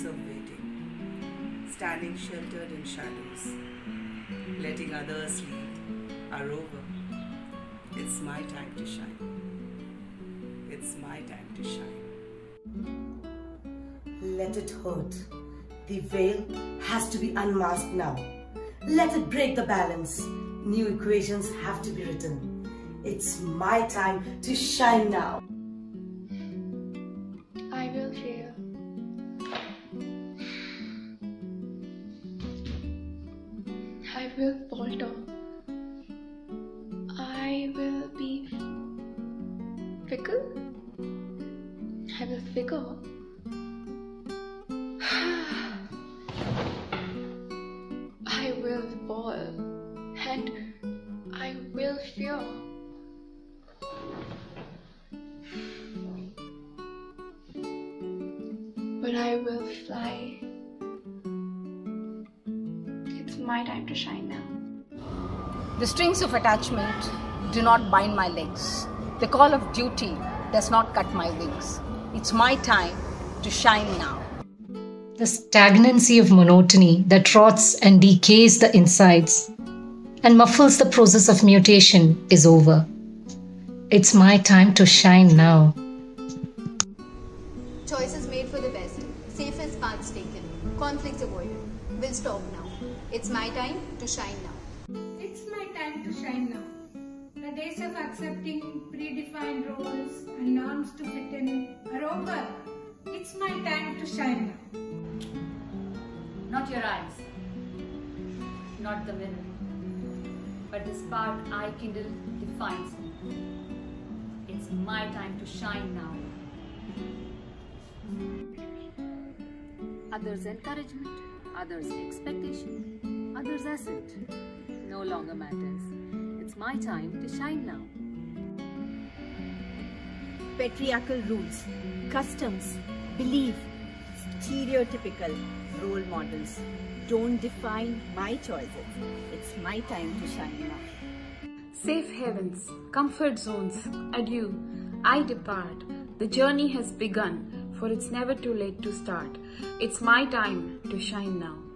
hours of waiting, standing sheltered in shadows, letting others lead are over. It's my time to shine. It's my time to shine. Let it hurt. The veil has to be unmasked now. Let it break the balance. New equations have to be written. It's my time to shine now. I will share. I will falter. I will be fickle. I will figure. I will fall, and I will fear. But I will fly. It's my time to shine now. The strings of attachment do not bind my legs. The call of duty does not cut my wings. It's my time to shine now. The stagnancy of monotony that rots and decays the insides and muffles the process of mutation is over. It's my time to shine now. Choices made for the best, safest paths taken, conflicts avoided. We'll stop now. It's my time to shine now. It's my time to shine now. The days of accepting predefined roles and norms to fit in are over. It's my time to shine now. Not your eyes, not the mirror, but the spark I kindle defines me. It's my time to shine now. Others' encouragement, others' expectation, others' assent no longer matters. It's my time to shine now. Patriarchal rules, customs, belief, stereotypical role models don't define my choices. It's my time to shine now. Safe havens, comfort zones, adieu. I depart. The journey has begun, for it's never too late to start. It's my time to shine now.